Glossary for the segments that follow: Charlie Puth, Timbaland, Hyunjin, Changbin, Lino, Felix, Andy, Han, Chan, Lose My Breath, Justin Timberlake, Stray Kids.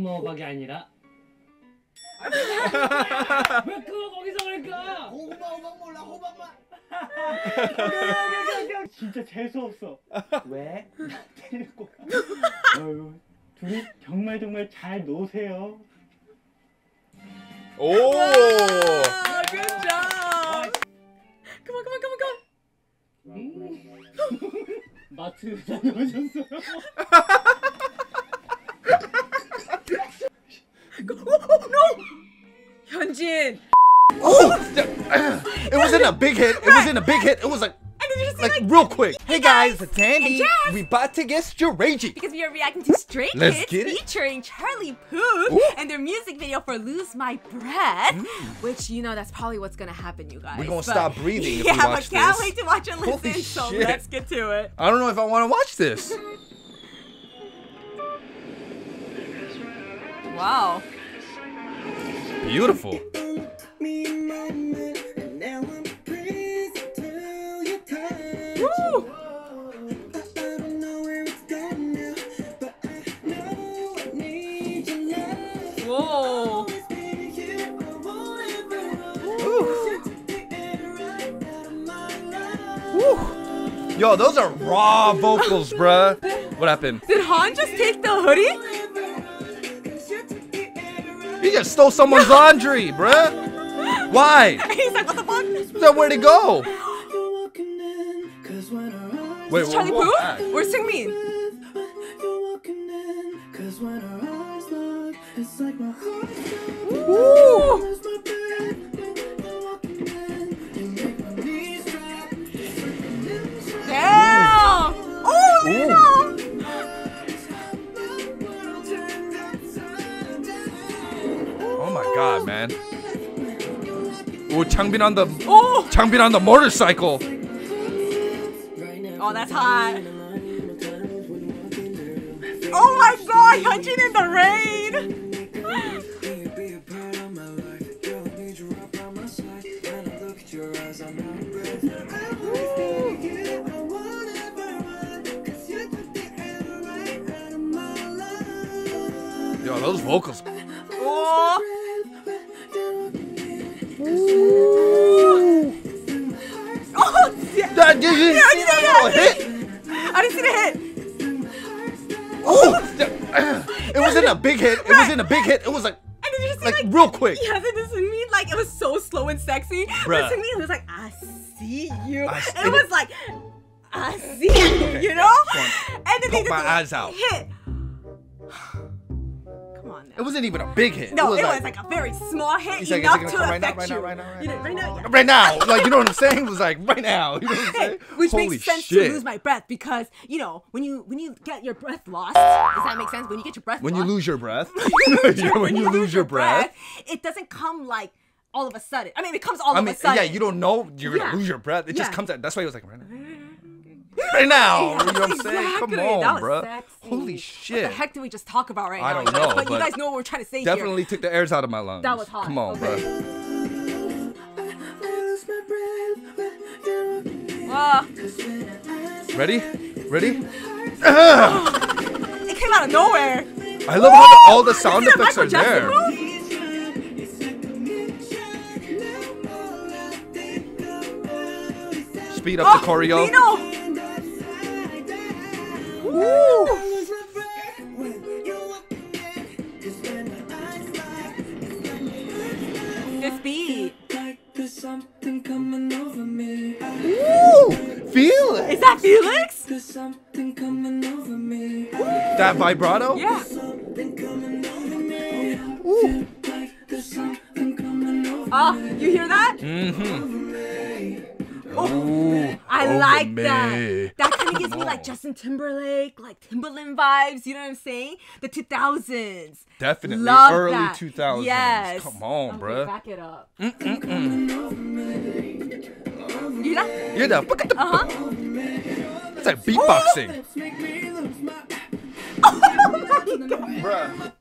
고마워가게 아니라 왜 그거 거기서 그럴까? 호박 호박 몰라 호박만. 진짜 재수 없어. 왜? 나 데리고 가. 아유, 둘이 정말 정말 잘 노세요. 오! Good job. Come on, come on, come on, come on. 마트 다녀오셨어요? No! Hyunjin! Oh! It wasn't a big hit. It wasn't a big hit. It was like real quick. Hey guys, it's Andy. We about to get straight. Because we are reacting to Stray Kids featuring Charlie Puth and their music video for Lose My Breath. Which, you know, that's probably what's gonna happen, you guys. We're gonna stop breathing if we watch this. Yeah, but can't wait to watch and listen. Holy so shit. Let's get to it. I don't know if I want to watch this. Wow. Beautiful. Woo! Whoa. Woo. Yo, those are raw vocals, bruh. What happened? Did Han just take the hoodie? He just stole someone's laundry, bruh. Why? He's like, what the fuck? So where'd he go? Wait, is Charlie Puth? Where's Changbin? Ooh. Damn! Oh, Lino! God, man. Ooh, Changbin on the Changbin on the motorcycle. Oh, that's hot. Oh my God, Hyunjin in the rain. Yo, those vocals. Oh. That didn't hit. I didn't see the hit. Oh, it wasn't a big hit. It wasn't a big hit. It was like real quick. Yeah, this to me like it was so slow and sexy. But to me it was like I see you. It was like I see you, you know. And then they just my eyes out. Hit. It wasn't even a big hit. No, it was like a very small hit enough to affect you. Right now. Like, you know what I'm saying? It was like, right now. You know what I'm saying? Which Holy makes sense shit. To lose my breath because, you know, when you get your breath lost, does that make sense? When you get your breath lost. When you lose your breath. When you lose your breath. It doesn't come like all of a sudden. I mean, it comes all of a sudden. Yeah, you don't know you're going to lose your breath. It just comes out. That's why it was like, right now. Right now, you know what I'm saying? Come on, bro. Sexy. Holy shit! What the heck did we just talk about right now? I don't know, but you guys know what we're trying to say. Definitely took the airs out of my lungs. That was hot. Come on, bro. Ready? Ready? It came out of nowhere. I love how all the sound effects are there. Speed up the choreo. Lino. Woo! This beat. Woo! Felix! Is that Felix? That vibrato? Yeah. Woo. Oh, you hear that? Mm-hmm. Oh, I like that. That kind of gives me like Justin Timberlake, like Timbaland vibes. You know what I'm saying? The 2000s. Definitely love early that. 2000s. Yes. Come on, bro. Back it up. You know? You're the It's like beatboxing. Bruh.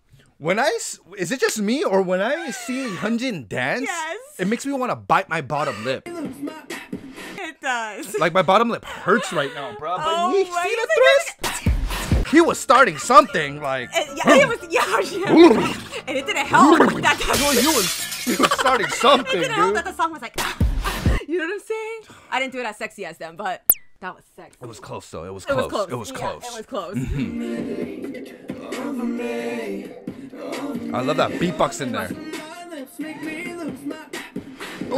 Is it just me or when I see Hyunjin dance, it makes me want to bite my bottom lip. It does. Like my bottom lip hurts right now, bro. But you see the thrust? he was starting something, like... Yeah, and it didn't help. He was starting something, dude. It didn't help that the song was like... You know what I'm saying? I didn't do it as sexy as them, but that was sexy. It was close, though. It was close. Mm-hmm. I love that beatbox in there. Ooh.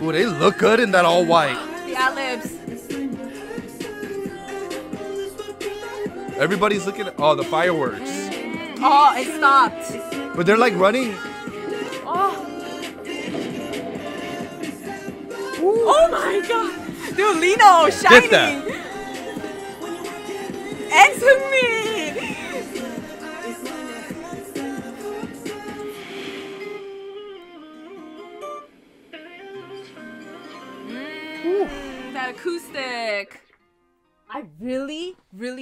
Ooh, they look good in that all white. The ad-libs. Everybody's looking at... Oh, the fireworks. Oh, it stopped. But they're like running. Oh. Ooh. Oh my god. Dude, Lino, shiny. Get that. And to me. That acoustic. I really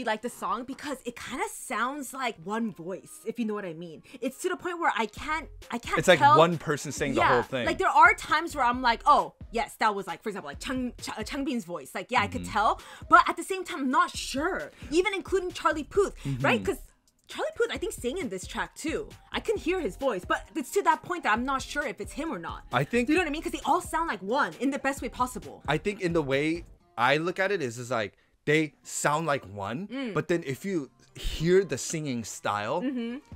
like the song because it kind of sounds like one voice, if you know what I mean. It's to the point where I can't It's like tell. One person saying the whole thing. Like there are times where I'm like, oh, yes, that was like, for example, like Changbin's voice. Like, yeah, I could tell, but at the same time, I'm not sure. Even including Charlie Puth, right? Because Charlie Puth, I think, sang in this track too. I can hear his voice, but it's to that point that I'm not sure if it's him or not. I think... You know what I mean? Because they all sound like one in the best way possible. I think in the way I look at it is like, they sound like one, but then if you hear the singing style,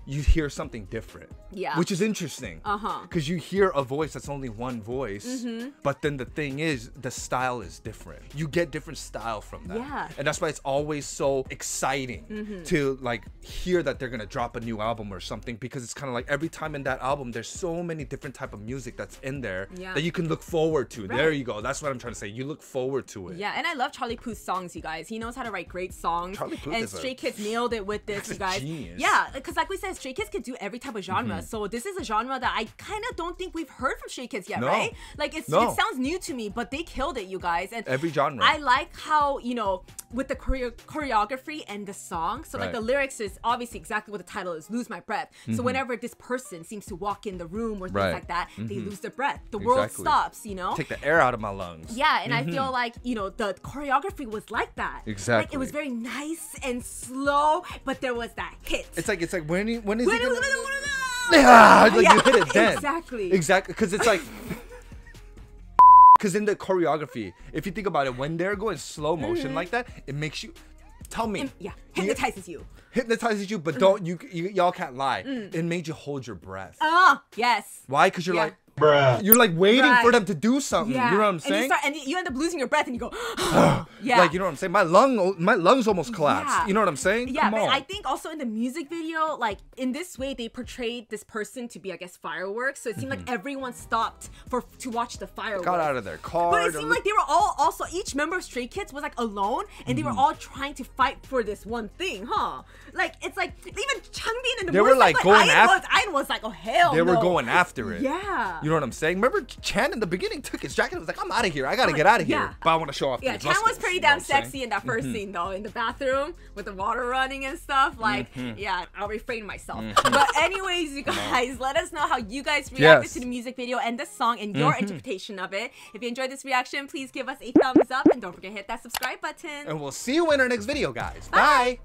you hear something different. Yeah. Which is interesting. Because you hear a voice that's only one voice, but then the thing is, the style is different. You get different style from that. Yeah. And that's why it's always so exciting to like hear that they're gonna drop a new album or something, because it's kind of like every time in that album, there's so many different type of music that's in there that you can look forward to. Right. There you go. That's what I'm trying to say. You look forward to it. Yeah, and I love Charlie Puth's songs, you guys. He knows how to write great songs, and Stray Kids nailed it with this, you guys. Genius. Yeah, because like we said, Stray Kids could do every type of genre. So this is a genre that I kind of don't think we've heard from Stray Kids yet, right? Like it sounds new to me, but they killed it, you guys. And every genre. I like how, you know, with the choreography and the song. So like the lyrics is obviously exactly what the title is, Lose My Breath. So whenever this person seems to walk in the room or things like that, they lose their breath. The world stops, you know? Take the air out of my lungs. Yeah, and I feel like, you know, the choreography was like that. Exactly. Like it was very nice and slow, but there was that hit. It's like when you hit it then. Exactly. Because it's like, because in the choreography, if you think about it, when they're going slow motion like that, it makes you. Hypnotizes you. Hypnotizes you, but don't y'all can't lie. It made you hold your breath. Oh yes. Why? Because you're like. Breath. You're like waiting for them to do something. You know what I'm saying? And you end up losing your breath, and you go, like you know what I'm saying? My lungs almost collapsed. You know what I'm saying? Yeah, but I think also in the music video, like in this way, they portrayed this person to be, I guess, fireworks. So it seemed like everyone stopped to watch the fireworks. Got out of their car. But it seemed like they were all also each member of Stray Kids was like alone, and they were all trying to fight for this one thing, huh? Like it's like even Changbin and the they were like going after. I was like, oh hell. They were going after it. Yeah. You know what I'm saying? Remember Chan in the beginning took his jacket and was like, I'm out of here. I got to get out of here. But I want to show off. Yeah, Chan was pretty damn sexy in that first scene, though. In the bathroom with the water running and stuff. Like, yeah, I'll refrain myself. But anyways, you guys, let us know how you guys reacted to the music video and this song and your interpretation of it. If you enjoyed this reaction, please give us a thumbs up. And don't forget to hit that subscribe button. And we'll see you in our next video, guys. Bye.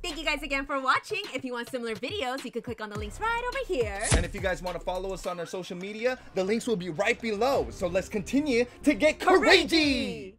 Thank you guys again for watching. If you want similar videos, you can click on the links right over here. And if you guys want to follow us on our social media, the links will be right below. So let's continue to get courageous.